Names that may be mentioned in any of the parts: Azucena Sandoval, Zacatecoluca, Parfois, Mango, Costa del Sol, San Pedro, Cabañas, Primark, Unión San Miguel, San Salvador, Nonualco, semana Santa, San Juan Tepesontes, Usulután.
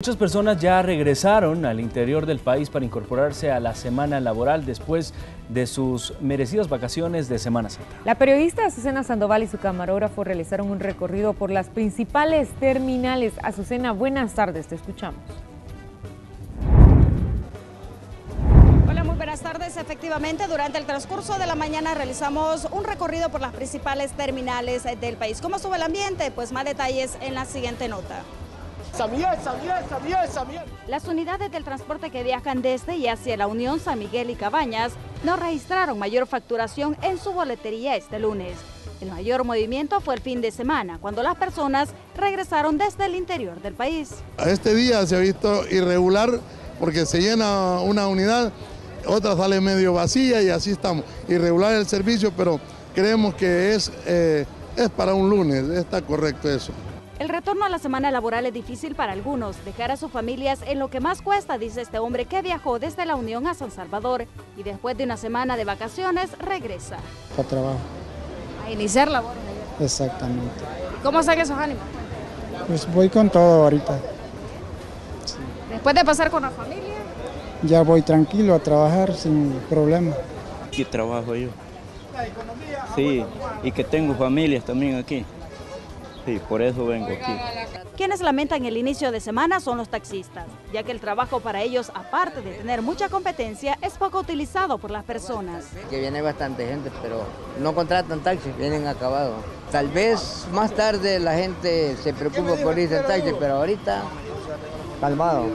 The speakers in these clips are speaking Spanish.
Muchas personas ya regresaron al interior del país para incorporarse a la semana laboral después de sus merecidas vacaciones de Semana Santa. La periodista Azucena Sandoval y su camarógrafo realizaron un recorrido por las principales terminales. Azucena, buenas tardes, te escuchamos. Buenas tardes, efectivamente durante el transcurso de la mañana realizamos un recorrido por las principales terminales del país. ¿Cómo estuvo el ambiente? Pues más detalles en la siguiente nota. Las unidades del transporte que viajan desde y hacia la Unión San Miguel y Cabañas no registraron mayor facturación en su boletería este lunes. El mayor movimiento fue el fin de semana, cuando las personas regresaron desde el interior del país. Este día se ha visto irregular porque se llena una unidad, otra sale medio vacía y así estamos. Irregular el servicio, pero creemos que es para un lunes, está correcto eso. El retorno a la semana laboral es difícil para algunos, dejar a sus familias en lo que más cuesta, dice este hombre que viajó desde La Unión a San Salvador y después de una semana de vacaciones regresa. Para trabajo. A iniciar labores. Exactamente. ¿Cómo están esos ánimos? Pues voy con todo ahorita. Sí. Después de pasar con la familia. Ya voy tranquilo a trabajar sin problema. Aquí trabajo yo. La economía. Sí, y que tengo familias también aquí. Sí, por eso vengo aquí. Quienes lamentan el inicio de semana son los taxistas, ya que el trabajo para ellos, aparte de tener mucha competencia, es poco utilizado por las personas. Que viene bastante gente, pero no contratan taxis, vienen acabados. Tal vez más tarde la gente se preocupa por irse en taxi, pero ahorita, calmado.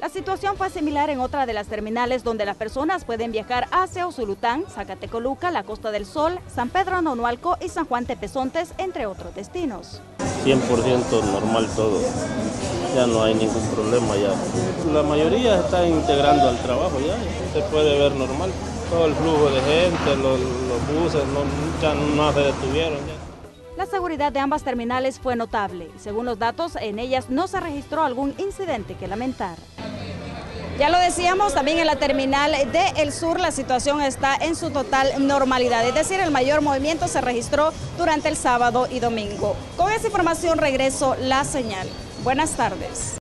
La situación fue similar en otra de las terminales donde las personas pueden viajar hacia Usulután, Zacatecoluca, la Costa del Sol, San Pedro, Nonualco y San Juan Tepesontes, entre otros destinos. 100% normal todo, ya no hay ningún problema ya. La mayoría está integrando al trabajo ya, se puede ver normal. Todo el flujo de gente, los buses ya no se detuvieron ya. La seguridad de ambas terminales fue notable. Según los datos, en ellas no se registró algún incidente que lamentar. Ya lo decíamos, también en la terminal del sur la situación está en su total normalidad, es decir, el mayor movimiento se registró durante el sábado y domingo. Con esa información regreso la señal. Buenas tardes.